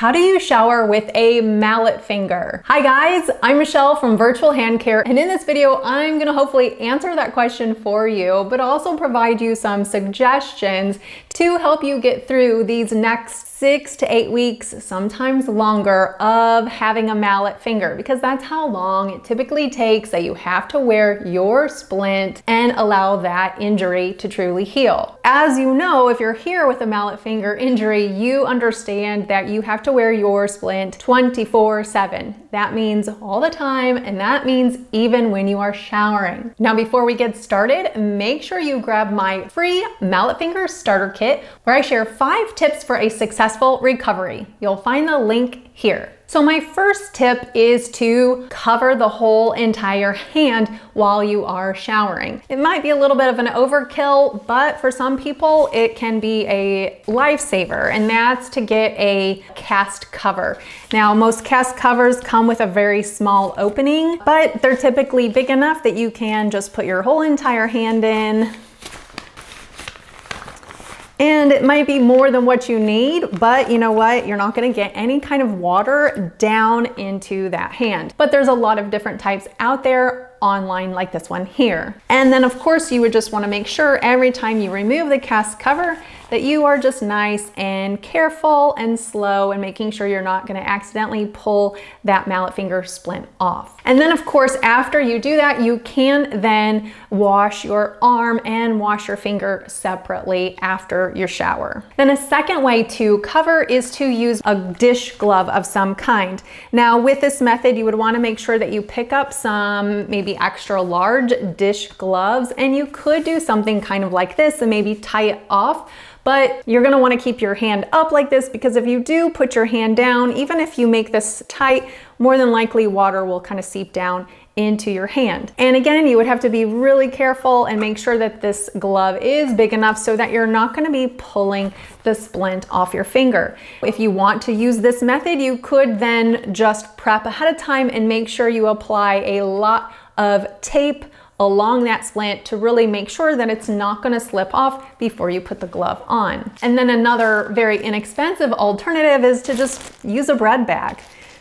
how do you shower with a mallet finger? Hi guys, I'm Michelle from Virtual Hand Care, and in this video, I'm gonna hopefully answer that question for you, but also provide you some suggestions to help you get through these next 6 to 8 weeks, sometimes longer, of having a mallet finger, because that's how long it typically takes that you have to wear your splint and allow that injury to truly heal. As you know, if you're here with a mallet finger injury, you understand that you have to wear your splint 24/7. That means all the time, and that means even when you are showering. Now, before we get started, make sure you grab my free mallet finger starter kit, where I share 5 tips for a successful recovery. You'll find the link here. So my first tip is to cover the whole entire hand while you are showering. It might be a little bit of an overkill, but for some people it can be a lifesaver, and that's to get a cast cover. Now, most cast covers come with a very small opening, but they're typically big enough that you can just put your whole entire hand in. And it might be more than what you need, but you know what? You're not gonna get any kind of water down into that hand. But there's a lot of different types out there online, like this one here. And then of course you would just wanna make sure every time you remove the cast cover that you are just nice and careful and slow and making sure you're not gonna accidentally pull that mallet finger splint off. And then of course, after you do that, you can then wash your arm and wash your finger separately after your shower. Then a second way to cover is to use a dish glove of some kind. Now with this method, you would wanna make sure that you pick up some maybe extra large dish gloves, and you could do something kind of like this and maybe tie it off. But you're gonna wanna keep your hand up like this, because if you do put your hand down, even if you make this tight, more than likely water will kind of seep down into your hand. And again, you would have to be really careful and make sure that this glove is big enough so that you're not gonna be pulling the splint off your finger. If you want to use this method, you could then just prep ahead of time and make sure you apply a lot of tape along that splint to really make sure that it's not gonna slip off before you put the glove on. And then another very inexpensive alternative is to just use a bread bag.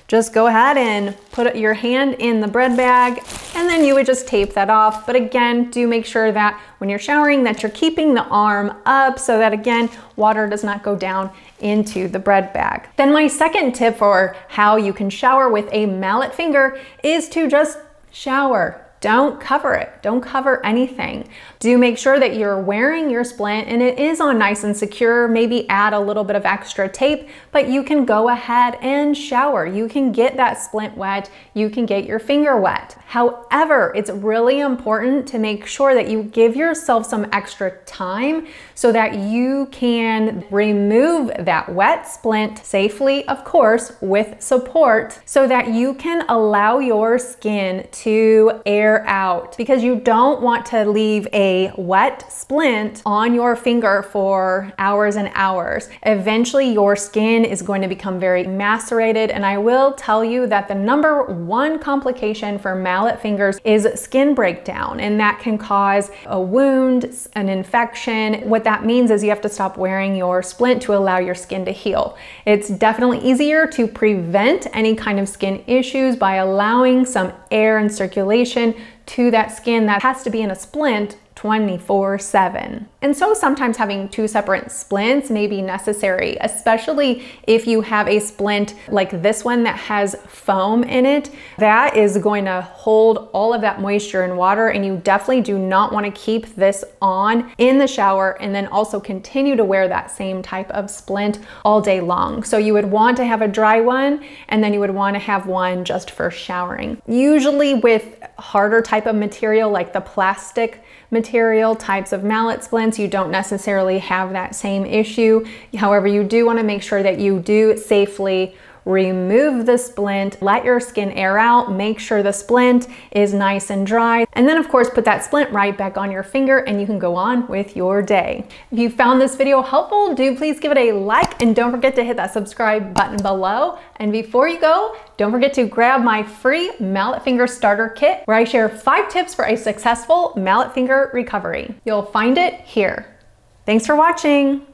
Just go ahead and put your hand in the bread bag, and then you would just tape that off. But again, do make sure that when you're showering that you're keeping the arm up so that again, water does not go down into the bread bag. Then my second tip for how you can shower with a mallet finger is to just shower. Don't cover it. Don't cover anything. Do make sure that you're wearing your splint and it is on nice and secure. Maybe add a little bit of extra tape, but you can go ahead and shower. You can get that splint wet. You can get your finger wet. However, it's really important to make sure that you give yourself some extra time so that you can remove that wet splint safely, of course, with support, so that you can allow your skin to air out, because you don't want to leave a wet splint on your finger for hours and hours. Eventually your skin is going to become very macerated, and I will tell you that the #1 complication for mallet fingers is skin breakdown, and that can cause a wound, an infection. What that means is you have to stop wearing your splint to allow your skin to heal. It's definitely easier to prevent any kind of skin issues by allowing some air and circulation to that skin that has to be in a splint 24/7. And so sometimes having 2 separate splints may be necessary, especially if you have a splint like this one that has foam in it. That is going to hold all of that moisture and water, and you definitely do not want to keep this on in the shower and then also continue to wear that same type of splint all day long. So you would want to have a dry one, and then you would want to have one just for showering. Usually with harder type of material like the plastic material types of mallet splints, you don't necessarily have that same issue. However, you do want to make sure that you do safely remove the splint, let your skin air out, make sure the splint is nice and dry, and then of course put that splint right back on your finger and you can go on with your day. If you found this video helpful, do please give it a like, and don't forget to hit that subscribe button below. And before you go, don't forget to grab my free mallet finger starter kit, where I share 5 tips for a successful mallet finger recovery. You'll find it here. Thanks for watching.